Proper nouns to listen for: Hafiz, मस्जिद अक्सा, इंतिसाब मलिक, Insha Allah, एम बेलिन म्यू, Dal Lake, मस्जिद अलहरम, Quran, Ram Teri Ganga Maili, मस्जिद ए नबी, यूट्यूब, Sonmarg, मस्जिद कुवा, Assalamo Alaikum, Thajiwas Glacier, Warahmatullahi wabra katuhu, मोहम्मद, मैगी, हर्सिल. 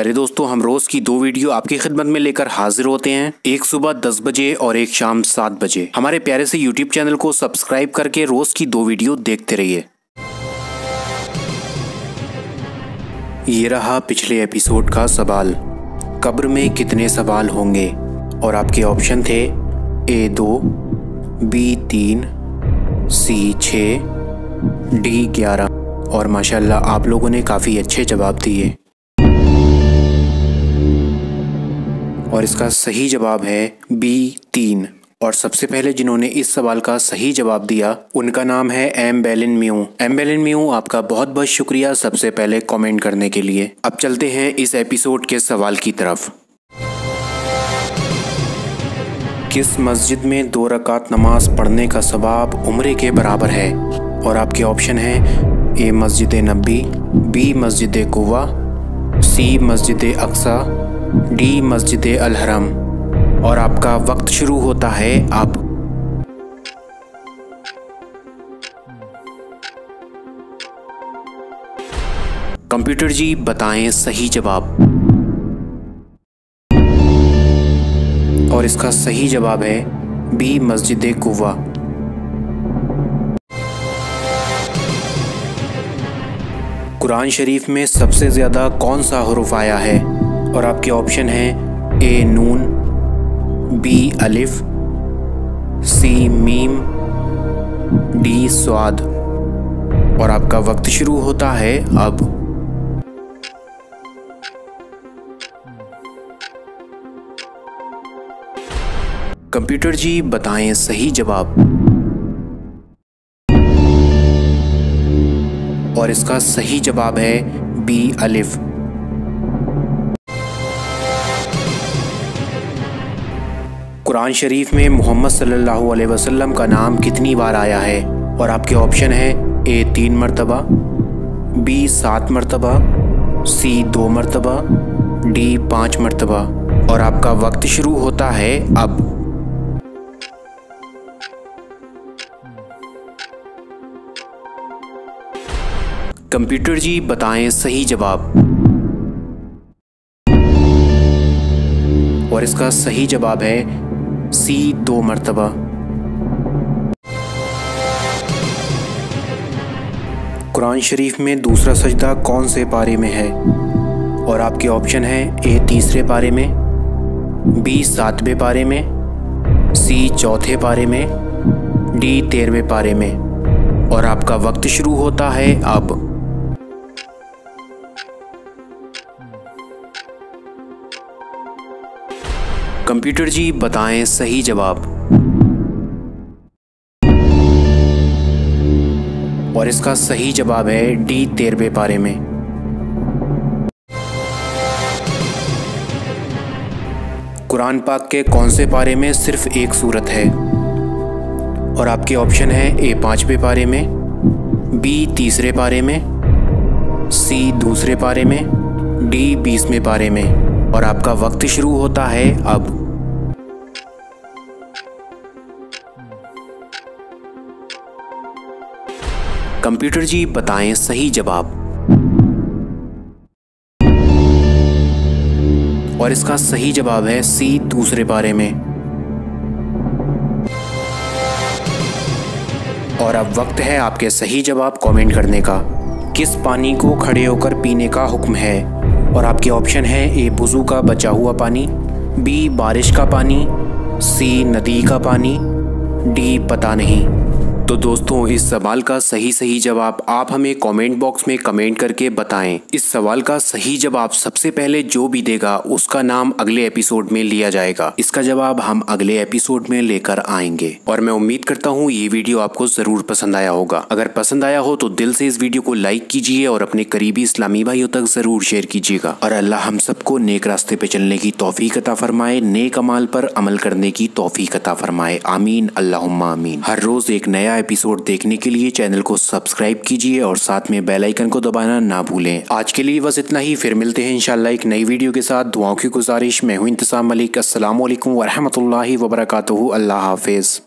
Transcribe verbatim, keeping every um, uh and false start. प्यारे दोस्तों, हम रोज़ की दो वीडियो आपकी खिदमत में लेकर हाजिर होते हैं, एक सुबह दस बजे और एक शाम सात बजे। हमारे प्यारे से यूट्यूब चैनल को सब्सक्राइब करके रोज़ की दो वीडियो देखते रहिए। ये रहा पिछले एपिसोड का सवाल, कब्र में कितने सवाल होंगे, और आपके ऑप्शन थे ए दो, बी तीन, सी छः, डी ग्यारह, और माशाल्लाह आप लोगों ने काफ़ी अच्छे जवाब दिए। और इसका सही जवाब है बी तीन। और सबसे पहले जिन्होंने इस सवाल का सही जवाब दिया उनका नाम है एम बेलिन म्यू। एम बेलिन म्यू, आपका बहुत बहुत शुक्रिया सबसे पहले कमेंट करने के लिए। अब चलते हैं इस एपिसोड के सवाल की तरफ। किस मस्जिद में दो रकात नमाज पढ़ने का सवाब उम्रे के बराबर है, और आपके ऑप्शन हैं ए मस्जिद ए नबी, बी मस्जिद कुवा, सी मस्जिद अक्सा, डी मस्जिद अलहरम। और आपका वक्त शुरू होता है अब। कंप्यूटर जी बताएं सही जवाब। और इसका सही जवाब है बी मस्जिद कुवा। कुरान शरीफ में सबसे ज़्यादा कौन सा हुरूफ आया है, और आपके ऑप्शन हैं ए नून, बी अलिफ, सी मीम, डी स्वाद। और आपका वक्त शुरू होता है अब। कंप्यूटर जी बताएं सही जवाब। और इसका सही जवाब है बी अलिफ। कुरान शरीफ में मोहम्मद सल्लल्लाहु अलैहि वसल्लम का नाम कितनी बार आया है, और आपके ऑप्शन हैं ए तीन मरतबा, बी सात मरतबा, सी दो मरतबा, डी पाँच मरतबा। और आपका वक्त शुरू होता है अब। कंप्यूटर जी बताएं सही जवाब। और इसका सही जवाब है सी दो मरतबा। कुरान शरीफ में दूसरा सजदा कौन से पारे में है, और आपके ऑप्शन हैं ए तीसरे पारे में, बी सातवें पारे में, सी चौथे पारे में, डी तेरहवें पारे में। और आपका वक्त शुरू होता है अब। कंप्यूटर जी बताएं सही जवाब। और इसका सही जवाब है डी तेरहवें पारे में। कुरान पाक के कौन से पारे में सिर्फ एक सूरत है, और आपके ऑप्शन हैं ए पाँचवें पारे में, बी तीसरे पारे में, सी दूसरे पारे में, डी बीसवें पारे में। और आपका वक्त शुरू होता है अब। कंप्यूटर जी बताएं सही जवाब। और इसका सही जवाब है सी दूसरे पारे में। और अब वक्त है आपके सही जवाब कमेंट करने का। किस पानी को खड़े होकर पीने का हुक्म है, और आपके ऑप्शन हैं ए वुज़ू का बचा हुआ पानी, बी बारिश का पानी, सी नदी का पानी, डी पता नहीं। तो दोस्तों, इस सवाल का सही सही जवाब आप हमें कमेंट बॉक्स में कमेंट करके बताएं। इस सवाल का सही जवाब सबसे पहले जो भी देगा उसका नाम अगले एपिसोड में लिया जाएगा। इसका जवाब हम अगले एपिसोड में लेकर आएंगे। और मैं उम्मीद करता हूँ ये वीडियो आपको ज़रूर पसंद आया होगा। अगर पसंद आया हो तो दिल से इस वीडियो को लाइक कीजिए और अपने करीबी इस्लामी भाइयों तक ज़रूर शेयर कीजिएगा। और अल्लाह हम सबको नेक रास्ते पर चलने की तौफीक अता फरमाए, नेक अमाल पर अमल करने की तौफीक अता फरमाए। आमीन अल्लाहुम्मा आमीन। हर रोज़ एक नया एपिसोड देखने के लिए चैनल को सब्सक्राइब कीजिए और साथ में बेल आइकन को दबाना ना भूलें। आज के लिए बस इतना ही, फिर मिलते हैं इंशाल्लाह एक नई वीडियो के साथ। दुआओं की गुजारिश, मैं हूं इंतिसाब मलिक। अस्सलामु अलैकुम वरहमतुल्लाहि वबरकातुहू। अल्लाह हाफिज़।